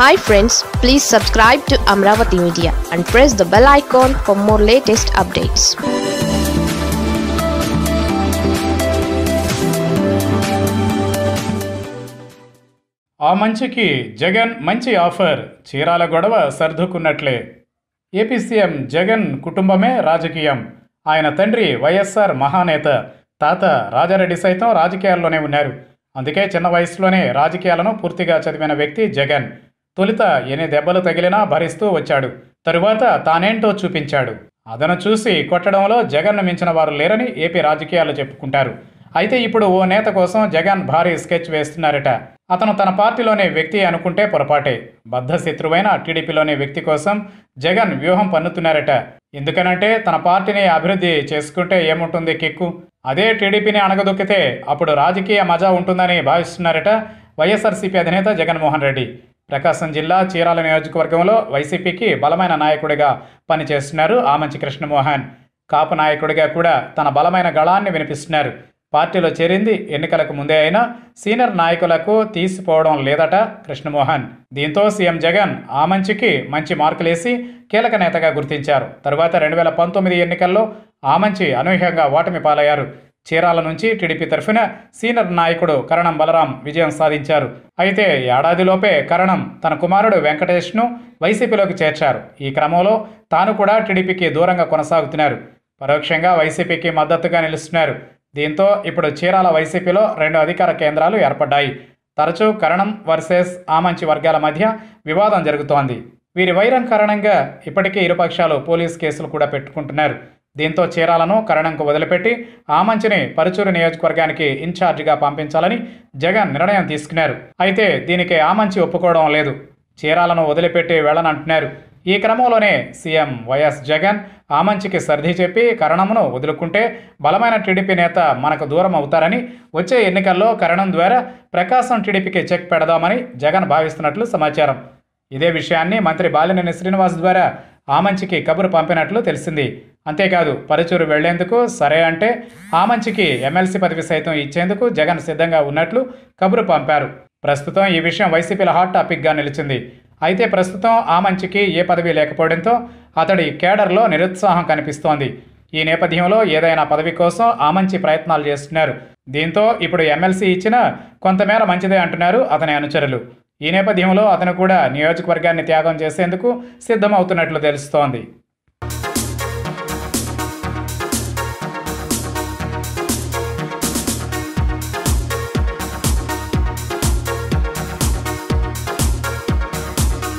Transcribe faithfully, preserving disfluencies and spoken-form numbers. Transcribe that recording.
Hi friends, please subscribe to Amravati Media and press the bell icon for more latest updates. ఆ మంచికి జగన్ మంచి offer. Chirala గొడవ సర్దుకున్నట్లే. AP CM Jagan కుటుంబమే రాజకీయం. ఆయన తండ్రి వైఎస్ఆర్ మహానేత, తాత రాజారెడ్డి సైతం రాజకీయాల్లోనే ఉన్నారు. అందుకే చిన్న వయసులోనే రాజకీయాలను పూర్తిగా చదివిన వ్యక్తి జగన్. తొలుత ఎన్ని దెబ్బలు తగిలినా భరిస్తూ వచ్చాడు. తరువాత తానేంటో చూపించాడు. అదను చూసి కొట్టడంలో జగన్ను మించిన వారు లేరని ఏపీ రాజకీయాలు చెప్పుకుంటారు. అయితే ఇప్పుడు ఓ నేత కోసం జగన్ భారీ స్కెచ్ వేస్తున్నారట. అతను తన పార్టీలోనే వ్యక్తి అనుకుంటే పొరపాటే. బద్ధ శత్రువైన టీడీపీలోనే వ్యక్తి కోసం జగన్ వ్యూహం పన్నుతున్నారట. ఎందుకనంటే తన పార్టీని అభివృద్ధి చేసుకుంటే ఏముంటుంది కిక్కు, అదే టీడీపీని అణగదొక్కితే అప్పుడు రాజకీయ మజా ఉంటుందని భావిస్తున్నారట వైఎస్ఆర్సీపీ అధినేత జగన్మోహన్ రెడ్డి. ప్రకాశం జిల్లా చీరాల నియోజకవర్గంలో వైసీపీకి బలమైన నాయకుడిగా పనిచేస్తున్నారు ఆమంచి కృష్ణమోహన్. కాపు నాయకుడిగా కూడా తన బలమైన గళాన్ని వినిపిస్తున్నారు. పార్టీలో చేరింది ఎన్నికలకు ముందే అయినా సీనియర్ నాయకులకు తీసిపోవడం లేదట కృష్ణమోహన్. దీంతో సీఎం జగన్ ఆ మంచికి మంచి మార్కులేసి కీలక నేతగా గుర్తించారు. తర్వాత రెండు వేల పంతొమ్మిది ఎన్నికల్లో ఆ మంచి అనూహ్యంగా ఓటమి పాలయ్యారు. చీరాల నుంచి టీడీపీ తరఫున సీనియర్ నాయకుడు కరణం బలరాం విజయం సాధించారు. అయితే ఏడాదిలోపే కరణం తన కుమారుడు వెంకటేష్ను వైసీపీలోకి చేర్చారు. ఈ క్రమంలో తాను కూడా టీడీపీకి దూరంగా కొనసాగుతున్నారు. పరోక్షంగా వైసీపీకి మద్దతుగా నిలుస్తున్నారు. దీంతో ఇప్పుడు చీరాల వైసీపీలో రెండు అధికార కేంద్రాలు ఏర్పడ్డాయి. తరచూ కరణం వర్సెస్ ఆమంచి వర్గాల మధ్య వివాదం జరుగుతోంది. వీరి వైరం కారణంగా ఇప్పటికే ఇరుపక్షాలు పోలీసు కేసులు కూడా పెట్టుకుంటున్నారు. దీంతో చీరాలను కరణంకు వదిలిపెట్టి ఆమంచిని పరుచూరు నియోజకవర్గానికి ఇన్ఛార్జిగా పంపించాలని జగన్ నిర్ణయం తీసుకున్నారు. అయితే దీనికి ఆమంచి ఒప్పుకోవడం లేదు. చీరాలను వదిలిపెట్టి వెళ్ళనంటున్నారు. ఈ క్రమంలోనే సీఎం వైఎస్ జగన్ ఆమంచికి సర్ది చెప్పి కరణంను వదులుకుంటే బలమైన టీడీపీ నేత మనకు దూరం అవుతారని, వచ్చే ఎన్నికల్లో కరణం ద్వారా ప్రకాశం టీడీపీకి చెక్ పెడదామని జగన్ భావిస్తున్నట్లు సమాచారం. ఇదే విషయాన్ని మంత్రి బాలినేని శ్రీనివాస్ ద్వారా ఆమంచికి కబురు పంపినట్లు తెలిసింది. అంతేకాదు పరుచూరు వెళ్లేందుకు సరే అంటే ఆమంచికి ఎమ్మెల్సీ పదవి సైతం ఇచ్చేందుకు జగన్ సిద్ధంగా ఉన్నట్లు కబురు పంపారు. ప్రస్తుతం ఈ విషయం వైసీపీలో హాట్ టాపిక్గా నిలిచింది. అయితే ప్రస్తుతం ఆమంచికి ఏ పదవి లేకపోవడంతో అతడి కేడర్లో నిరుత్సాహం కనిపిస్తోంది. ఈ నేపథ్యంలో ఏదైనా పదవి కోసం ఆమంచి ప్రయత్నాలు చేస్తున్నారు. దీంతో ఇప్పుడు ఎమ్మెల్సీ ఇచ్చినా కొంతమేర మంచిదే అంటున్నారు అతని అనుచరులు. ఈ నేపథ్యంలో అతను కూడా నియోజకవర్గాన్ని త్యాగం చేసేందుకు సిద్ధమవుతున్నట్లు తెలుస్తోంది.